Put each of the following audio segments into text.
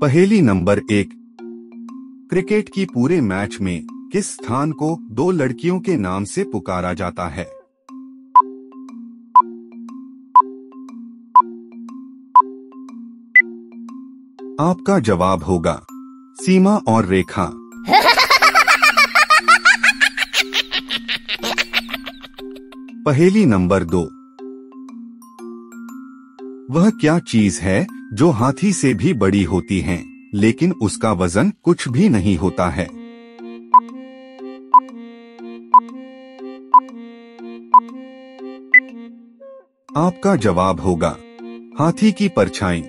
पहेली number 1। Cricket की पूरे मैच में किस स्थान को दो लड़कियों के नाम से पुकारा जाता है? आपका जवाब होगा सीमा और रेखा। पहेली नंबर 2। वह क्या चीज है जो हाथी से भी बड़ी होती है लेकिन उसका वजन कुछ भी नहीं होता है? आपका जवाब होगा हाथी की परछाई।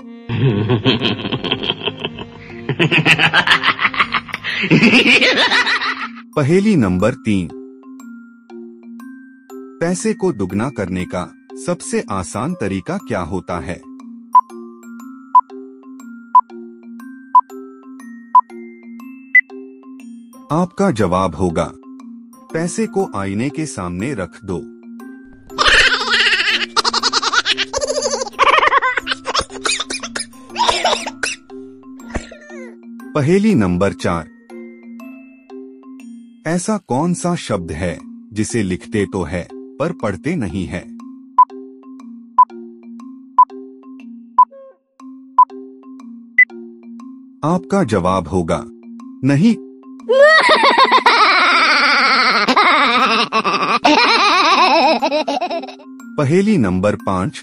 पहेली नंबर 3। पैसे को दुगना करने का सबसे आसान तरीका क्या होता है? आपका जवाब होगा पैसे को आईने के सामने रख दो। पहेली नंबर 4। ऐसा कौन सा शब्द है जिसे लिखते तो है पर पढ़ते नहीं है? आपका जवाब होगा नहीं। पहेली नंबर 5।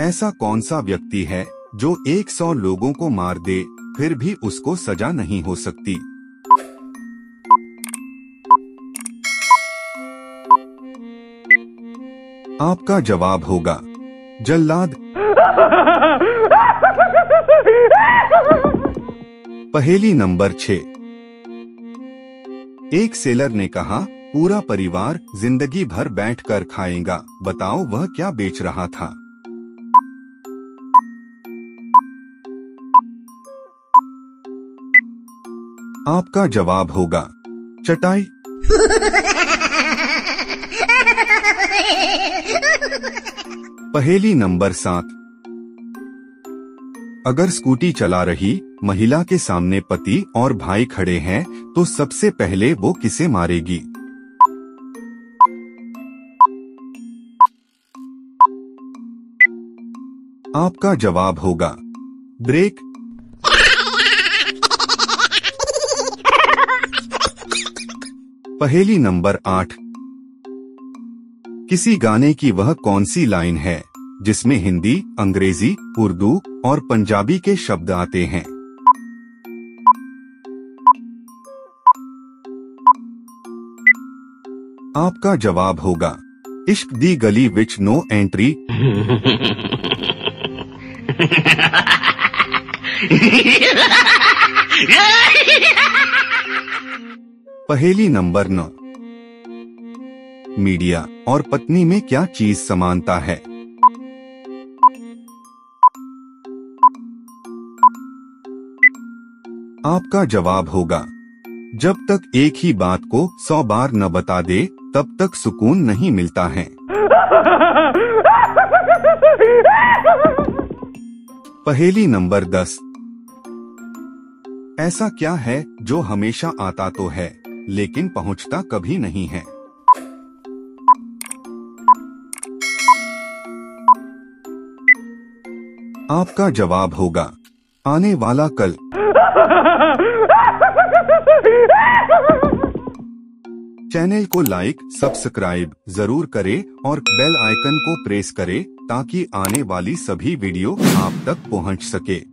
ऐसा कौन सा व्यक्ति है जो 100 लोगों को मार दे फिर भी उसको सजा नहीं हो सकती? आपका जवाब होगा जल्लाद। पहेली नंबर 6। एक सेलर ने कहा पूरा परिवार जिंदगी भर बैठकर खाएगा, बताओ वह क्या बेच रहा था? आपका जवाब होगा चटाई। पहेली नंबर 7। अगर स्कूटी चला रही महिला के सामने पति और भाई खड़े हैं तो सबसे पहले वो किसे मारेगी? आपका जवाब होगा ब्रेक। पहेली नंबर 8। किसी गाने की वह कौन सी लाइन है जिसमें हिंदी, अंग्रेजी, उर्दू और पंजाबी के शब्द आते हैं? आपका जवाब होगा इश्क दी गली विच नो एंट्री। पहेली नंबर 9। मीडिया और पत्नी में क्या चीज समानता है? आपका जवाब होगा जब तक एक ही बात को 100 बार न बता दे तब तक सुकून नहीं मिलता है। पहेली नंबर 10। ऐसा क्या है जो हमेशा आता तो है लेकिन पहुंचता कभी नहीं है? आपका जवाब होगा आने वाला कल। चैनल को लाइक, सब्सक्राइब जरूर करें और बेल आइकन को प्रेस करें ताकि आने वाली सभी वीडियो आप तक पहुंच सके।